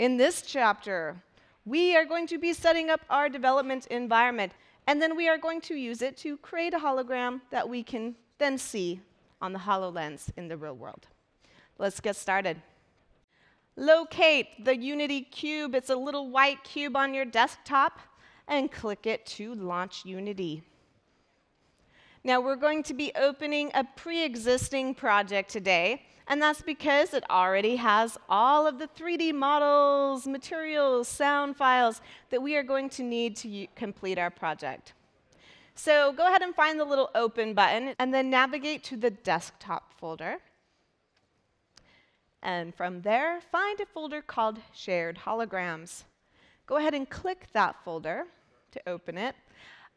In this chapter, we are going to be setting up our development environment, and then we are going to use it to create a hologram that we can then see on the HoloLens in the real world. Let's get started. Locate the Unity cube. It's a little white cube on your desktop, and click it to launch Unity. Now, we're going to be opening a pre-existing project today, and that's because it already has all of the 3D models, materials, sound files that we are going to need to complete our project. So go ahead and find the little open button, and then navigate to the desktop folder. And from there, find a folder called Shared Holograms. Go ahead and click that folder to open it.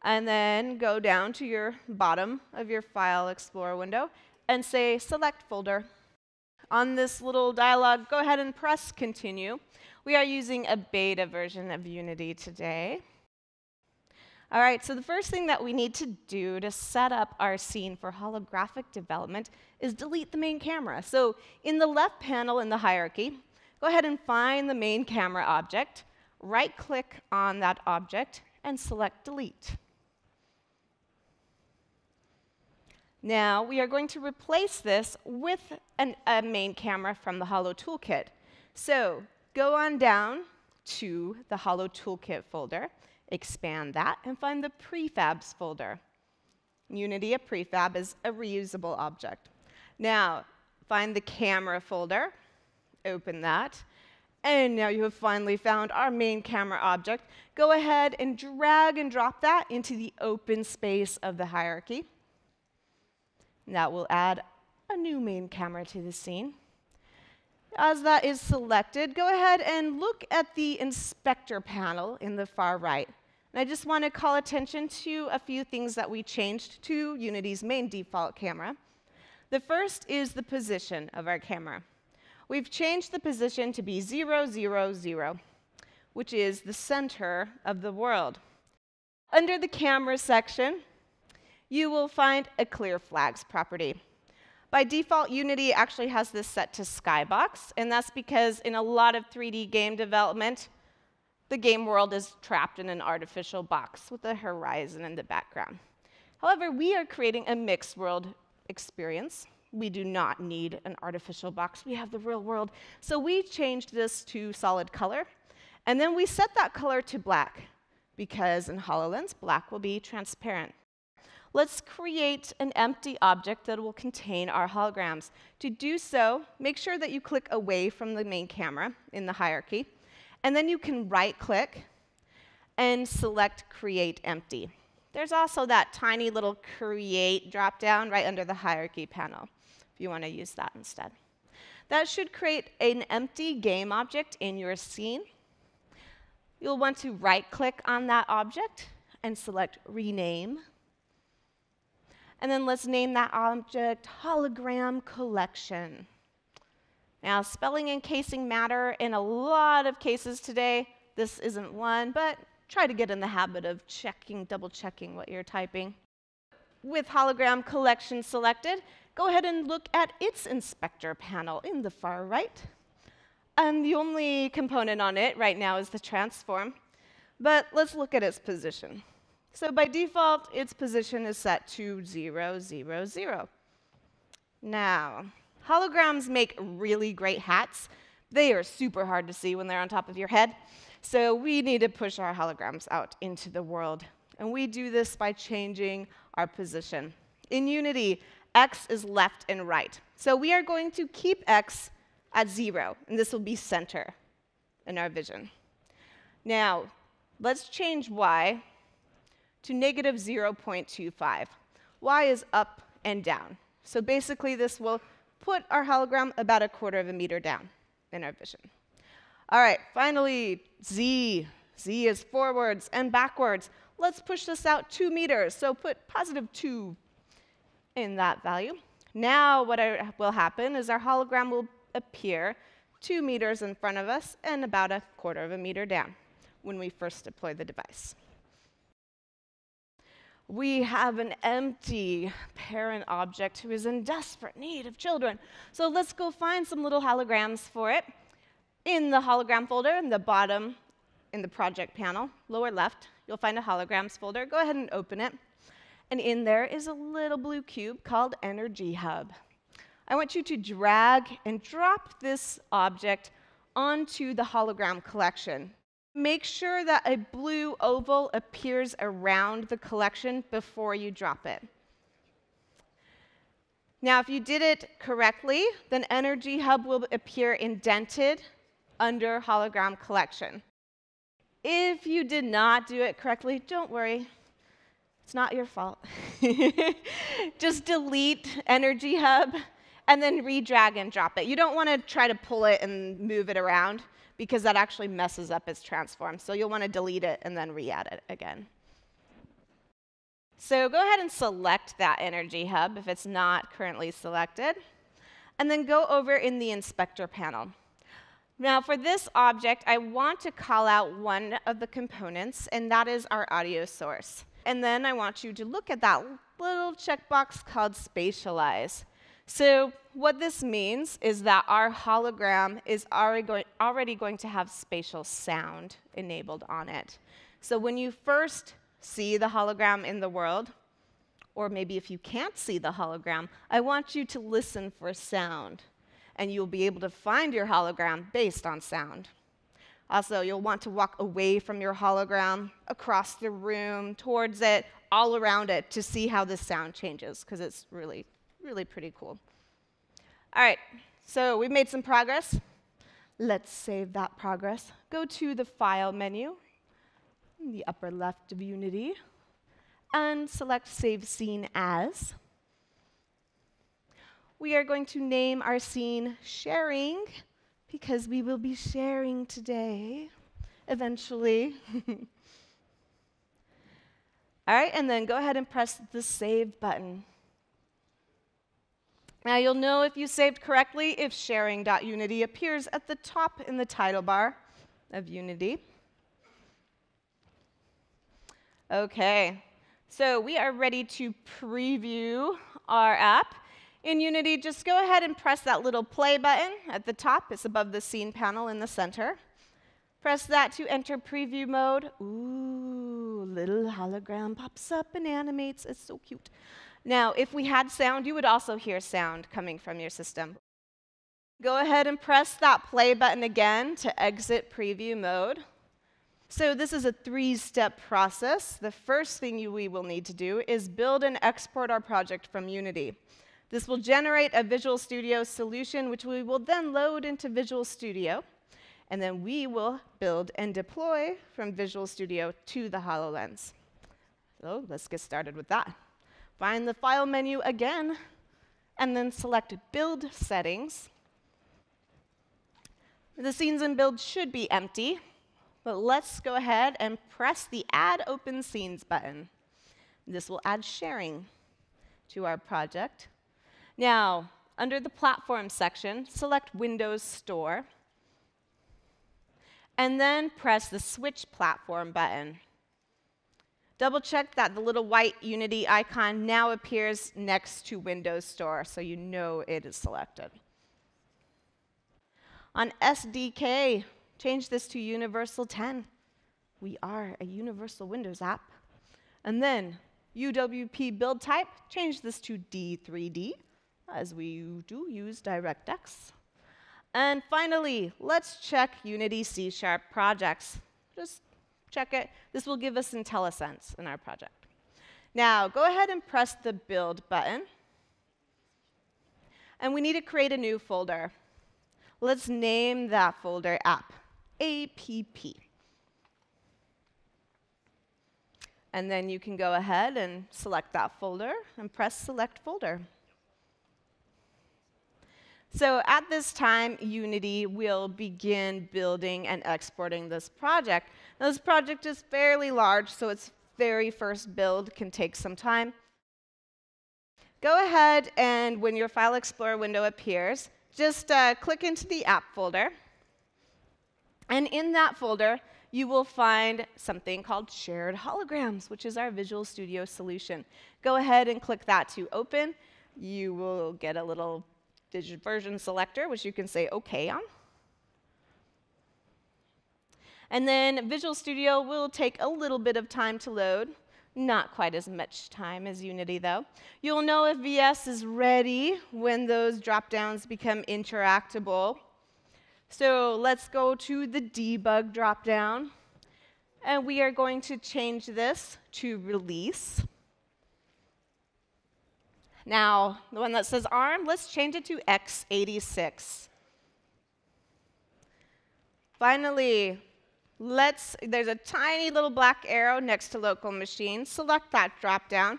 And then go down to your bottom of your File Explorer window and say Select Folder. On this little dialog, go ahead and press Continue. We are using a beta version of Unity today. All right, so the first thing that we need to do to set up our scene for holographic development is delete the main camera. So in the left panel in the hierarchy, go ahead and find the main camera object, right-click on that object, and select Delete. Now, we are going to replace this with a main camera from the Holo Toolkit. So go on down to the Holo Toolkit folder, expand that, and find the Prefabs folder. Unity, a prefab is a reusable object. Now, find the camera folder, open that, and now you have finally found our main camera object. Go ahead and drag and drop that into the open space of the hierarchy. That will add a new main camera to the scene. As that is selected, go ahead and look at the inspector panel in the far right. And I just want to call attention to a few things that we changed to Unity's main default camera. The first is the position of our camera. We've changed the position to be 0, 0, 0, which is the center of the world. Under the camera section, you will find a clear flags property. By default, Unity actually has this set to Skybox, and that's because in a lot of 3D game development, the game world is trapped in an artificial box with a horizon in the background. However, we are creating a mixed world experience. We do not need an artificial box. We have the real world. So we changed this to solid color, and then we set that color to black, because in HoloLens, black will be transparent. Let's create an empty object that will contain our holograms. To do so, make sure that you click away from the main camera in the hierarchy, and then you can right-click and select Create Empty. There's also that tiny little Create drop-down right under the hierarchy panel, if you want to use that instead. That should create an empty game object in your scene. You'll want to right-click on that object and select Rename. And then let's name that object Hologram Collection. Now, spelling and casing matter in a lot of cases today. This isn't one, but try to get in the habit of checking, double-checking what you're typing. With Hologram Collection selected, go ahead and look at its inspector panel in the far right. And the only component on it right now is the transform. But let's look at its position. So by default, its position is set to 0, 0, 0. Now, holograms make really great hats. They are super hard to see when they're on top of your head. So we need to push our holograms out into the world. And we do this by changing our position. In Unity, X is left and right. So we are going to keep X at 0, and this will be center in our vision. Now, let's change Y to negative 0.25. Y is up and down. So basically, this will put our hologram about a quarter of a meter down in our vision. All right, finally, Z. Z is forwards and backwards. Let's push this out 2 meters. So put positive 2 in that value. Now what will happen is our hologram will appear 2 meters in front of us and about a quarter of a meter down when we first deploy the device. We have an empty parent object who is in desperate need of children. So let's go find some little holograms for it. In the Holograms folder in the bottom, in the project panel, lower left, you'll find a Holograms folder. Go ahead and open it. And in there is a little blue cube called Energy Hub. I want you to drag and drop this object onto the Hologram collection. Make sure that a blue oval appears around the collection before you drop it. Now, if you did it correctly, then Energy Hub will appear indented under Hologram Collection. If you did not do it correctly, don't worry. It's not your fault. Just delete Energy Hub and then re-drag and drop it. You don't want to try to pull it and move it around, because that actually messes up its transform. So you'll want to delete it and then re-add it again. So go ahead and select that Energy Hub if it's not currently selected. And then go over in the Inspector panel. Now, for this object, I want to call out one of the components, and that is our audio source. And then I want you to look at that little checkbox called Spatialize. So what this means is that our hologram is already going to have spatial sound enabled on it. So when you first see the hologram in the world, or maybe if you can't see the hologram, I want you to listen for sound. And you'll be able to find your hologram based on sound. Also, you'll want to walk away from your hologram, across the room, towards it, all around it, to see how the sound changes, because it's really, really pretty cool. All right, so we've made some progress. Let's save that progress. Go to the File menu in the upper left of Unity, and select Save Scene As. We are going to name our scene Sharing, because we will be sharing today, eventually. All right, and then go ahead and press the Save button. Now, you'll know if you saved correctly if sharing.unity appears at the top in the title bar of Unity. OK, so we are ready to preview our app. In Unity, just go ahead and press that little play button at the top. It's above the scene panel in the center. Press that to enter preview mode. Ooh, little hologram pops up and animates. It's so cute. Now, if we had sound, you would also hear sound coming from your system. Go ahead and press that play button again to exit preview mode. So this is a three-step process. The first thing we will need to do is build and export our project from Unity. This will generate a Visual Studio solution, which we will then load into Visual Studio. And then we will build and deploy from Visual Studio to the HoloLens. So let's get started with that. Find the File menu again, and then select Build Settings. The Scenes in Build should be empty, but let's go ahead and press the Add Open Scenes button. This will add sharing to our project. Now, under the Platform section, select Windows Store, and then press the Switch Platform button. Double-check that the little white Unity icon now appears next to Windows Store, so you know it is selected. On SDK, change this to Universal 10. We are a Universal Windows app. And then UWP build type, change this to D3D, as we do use DirectX. And finally, let's check Unity C# projects. Just check it. This will give us IntelliSense in our project. Now, go ahead and press the Build button. And we need to create a new folder. Let's name that folder App, APP. And then you can go ahead and select that folder and press Select Folder. So at this time, Unity will begin building and exporting this project. Now, this project is fairly large, so its very first build can take some time. Go ahead, and when your File Explorer window appears, just click into the App folder. And in that folder, you will find something called Shared Holograms, which is our Visual Studio solution. Go ahead and click that to open. You will get a little version selector, which you can say OK on. And then Visual Studio will take a little bit of time to load. Not quite as much time as Unity, though. You'll know if VS is ready when those drop-downs become interactable. So let's go to the debug drop-down. And we are going to change this to release. Now, the one that says ARM, let's change it to x86. Finally, there's a tiny little black arrow next to local machine. Select that drop-down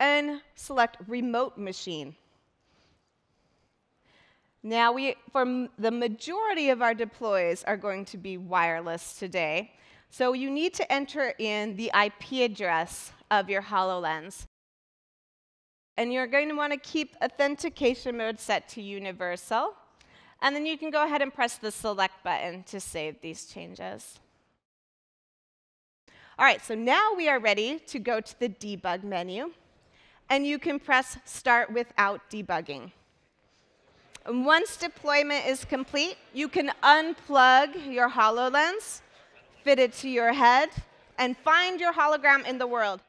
and select remote machine. Now, for the majority of our deploys are going to be wireless today. So you need to enter in the IP address of your HoloLens. And you're going to want to keep authentication mode set to universal. And then you can go ahead and press the select button to save these changes. All right, so now we are ready to go to the debug menu. And you can press start without debugging. And once deployment is complete, you can unplug your HoloLens, fit it to your head, and find your hologram in the world.